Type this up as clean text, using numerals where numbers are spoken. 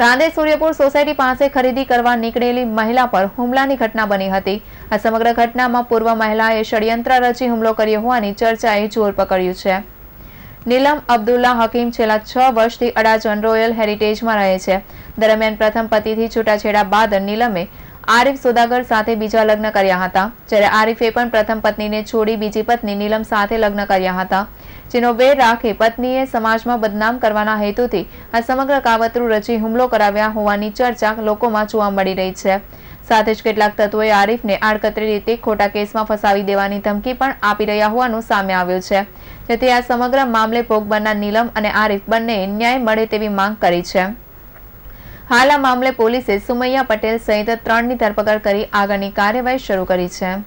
Rander Suryapur society પાસે ખરીદી કરવા નીકળેલી મહિલા પર હુમલાની ઘટના બની હતી। આ સમગ્ર ઘટનામાં પૂર્વ મહિલાએ ષડયંત્ર રચી હુમલો કર્યો હોવાની ચર્ચાએ જોર પકડ્યું છે। નીલમ અબ્દુલ્લા હકીમ છેલ્લા 6 વર્ષથી અડાજણ રોયલ હેરિટેજમાં રહે છે। દરમિયાન પ્રથમ પતિથી છૂટાછેડા બાદ નીલમે આરીફ સોદાગર સાથે બીજા લગ્ન કર્યા હતા, જ્યારે આરીફે પણ પ્રથમ પત્નીને છોડી બીજી પત્ની નીલમ સાથે લગ્ન કર્યા હતા, જેનો વેર રાખી પત્નીએ સમાજમાં બદનામ કરવાના હેતુથી આ સમગ્ર કાવતરું રચી હુમલો કરાવ્યા હોવાની ચર્ચા લોકોમાં જોવા મળી રહી છે। સાથે જ કેટલાક તત્વોએ આરીફને આડકતરી રીતે ખોટા કેસમાં ફસાવી દેવાની ધમકી પણ આપી રહ્યા હોવાનું સામે આવ્યું છે, જેથી આ સમગ્ર મામલે ભોગ બનનાર નીલમ અને આરીફ બંને ન્યાય મળે તેવી માંગ કરી છે। હાલ આ મામલે પોલીસે સુમૈયા પટેલ સહિત 3 ની ધરપકડ કરી આગળની કાર્યવાહી શરૂ કરી છે।